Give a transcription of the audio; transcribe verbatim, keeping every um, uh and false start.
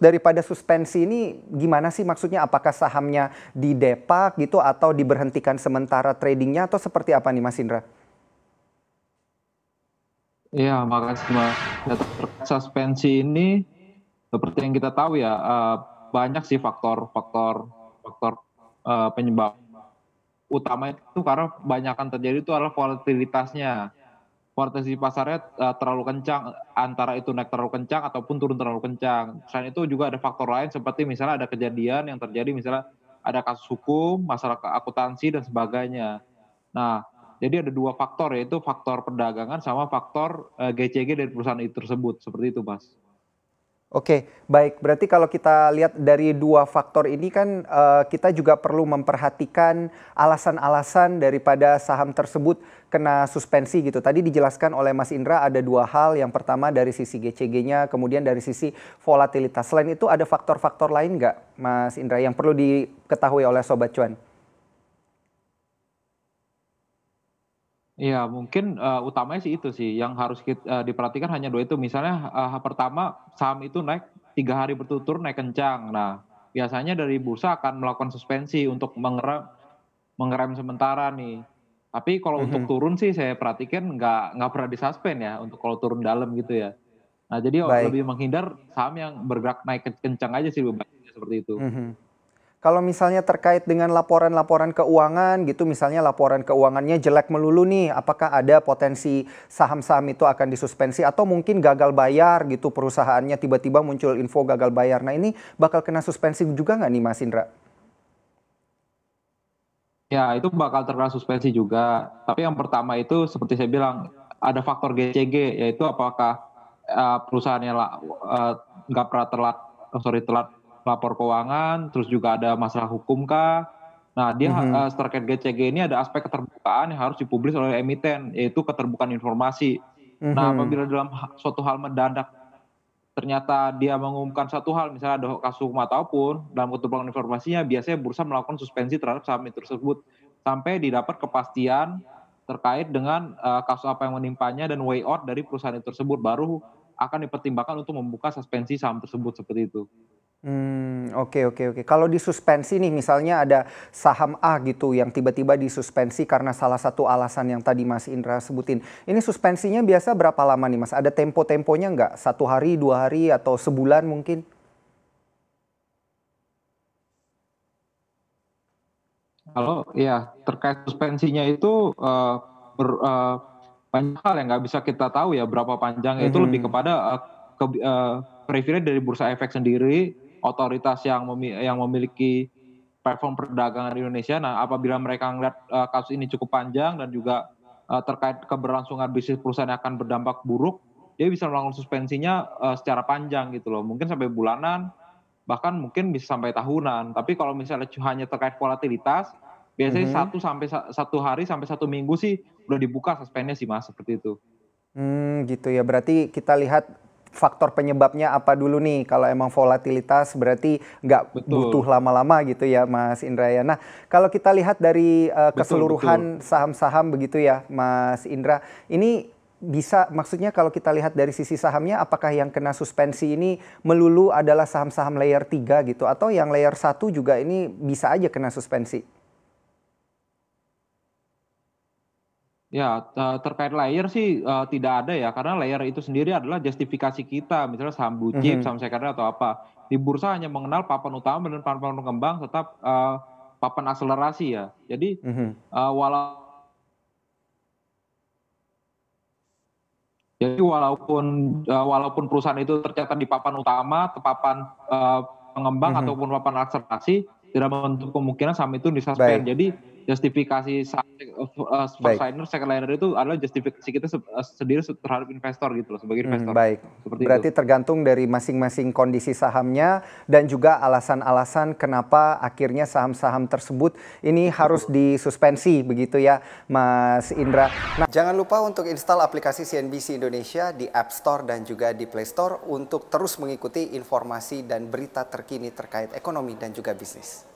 daripada suspensi ini gimana sih maksudnya? Apakah sahamnya didepak gitu atau diberhentikan sementara tradingnya atau seperti apa nih Mas Indra? Iya, makasih Mas. Suspensi ini seperti yang kita tahu ya, uh, banyak sih faktor-faktor faktor uh, penyebab. Utama itu karena kebanyakan terjadi itu adalah volatilitasnya. Volatilitas pasarnya uh, terlalu kencang, antara itu naik terlalu kencang ataupun turun terlalu kencang. Selain itu juga ada faktor lain seperti misalnya ada kejadian yang terjadi, misalnya ada kasus hukum, masalah akuntansi dan sebagainya. Nah, jadi ada dua faktor, yaitu faktor perdagangan sama faktor G C G dari perusahaan itu tersebut. Seperti itu, Mas. Oke, baik. Berarti kalau kita lihat dari dua faktor ini kan uh, kita juga perlu memperhatikan alasan-alasan daripada saham tersebut kena suspensi gitu. Tadi dijelaskan oleh Mas Indra ada dua hal. Yang pertama dari sisi G C G-nya, kemudian dari sisi volatilitas. Selain itu ada faktor-faktor lain nggak, Mas Indra, yang perlu diketahui oleh Sobat Cuan? Iya, mungkin uh, utamanya sih itu sih yang harus kita, uh, diperhatikan hanya dua itu. Misalnya uh, pertama saham itu naik tiga hari berturut-turut naik kencang. Nah, biasanya dari bursa akan melakukan suspensi untuk mengerem, mengerem sementara nih. Tapi kalau mm-hmm. untuk turun sih saya perhatikan nggak nggak pernah disuspend ya untuk kalau turun dalam gitu ya. Nah, jadi Baik. lebih menghindar saham yang bergerak naik kencang aja sih seperti itu. Mm-hmm. Kalau misalnya terkait dengan laporan-laporan keuangan gitu, misalnya laporan keuangannya jelek melulu nih, apakah ada potensi saham-saham itu akan disuspensi atau mungkin gagal bayar gitu perusahaannya, tiba-tiba muncul info gagal bayar. Nah ini bakal kena suspensi juga nggak nih Mas Indra? Ya itu bakal terkena suspensi juga, tapi yang pertama itu seperti saya bilang ada faktor G C G, yaitu apakah uh, perusahaannya nggak uh, pernah telat, oh, sorry telat, lapor keuangan, terus juga ada masalah hukum kah? Nah, dia mm-hmm. uh, terkait G C G ini ada aspek keterbukaan yang harus dipublis oleh emiten, yaitu keterbukaan informasi. Mm-hmm. Nah, apabila dalam suatu hal mendadak ternyata dia mengumumkan satu hal, misalnya ada kasus hukum ataupun dalam keterbukaan informasinya, biasanya bursa melakukan suspensi terhadap saham itu tersebut sampai didapat kepastian terkait dengan uh, kasus apa yang menimpanya dan way out dari perusahaan itu tersebut, baru akan dipertimbangkan untuk membuka suspensi saham tersebut seperti itu. Hmm, oke, oke, oke. Kalau disuspensi nih, misalnya ada saham A gitu yang tiba-tiba disuspensi karena salah satu alasan yang tadi Mas Indra sebutin. Ini suspensinya biasa berapa lama nih, Mas? Ada tempo-temponya nggak? Satu hari, dua hari, atau sebulan mungkin? Kalau ya terkait suspensinya itu uh, ber, uh, banyak hal yang nggak bisa kita tahu ya berapa panjangnya. Mm-hmm. Itu lebih kepada uh, ke, uh, privilege dari Bursa Efek sendiri, otoritas yang memi- yang memiliki platform perdagangan di Indonesia. Nah, apabila mereka melihat uh, kasus ini cukup panjang dan juga uh, terkait keberlangsungan bisnis perusahaan yang akan berdampak buruk, dia bisa melakukan suspensinya uh, secara panjang gitu loh. Mungkin sampai bulanan, bahkan mungkin bisa sampai tahunan. Tapi kalau misalnya hanya terkait volatilitas, biasanya satu mm-hmm. sampai satu hari sampai satu minggu sih udah dibuka suspensinya sih Mas, seperti itu. Hmm, gitu ya. Berarti kita lihat faktor penyebabnya apa dulu nih? Kalau emang volatilitas berarti nggak butuh lama-lama gitu ya Mas Indra ya. Nah kalau kita lihat dari uh, keseluruhan betul, betul. saham-saham begitu ya Mas Indra, ini bisa maksudnya kalau kita lihat dari sisi sahamnya, apakah yang kena suspensi ini melulu adalah saham-saham layer tiga gitu, atau yang layer satu juga ini bisa aja kena suspensi? Ya, terkait layer sih uh, tidak ada ya, karena layer itu sendiri adalah justifikasi kita, misalnya saham blue chip, mm-hmm. saham sekunder atau apa. Di bursa hanya mengenal papan utama dan papan pengembang, tetap uh, papan akselerasi ya. Jadi mm-hmm. uh, walau jadi walaupun uh, walaupun perusahaan itu tercatat di papan utama, papan uh, pengembang mm-hmm. ataupun papan akselerasi, tidak menutup kemungkinan saham itu disuspend. Jadi justifikasi first liner, second liner itu adalah justifikasi kita sendiri terhadap investor gitu loh, sebagai investor. Hmm, baik. Seperti Berarti itu. Tergantung dari masing-masing kondisi sahamnya dan juga alasan-alasan kenapa akhirnya saham-saham tersebut ini harus disuspensi begitu ya Mas Indra. Nah, jangan lupa untuk install aplikasi C N B C Indonesia di App Store dan juga di Play Store untuk terus mengikuti informasi dan berita terkini terkait ekonomi dan juga bisnis.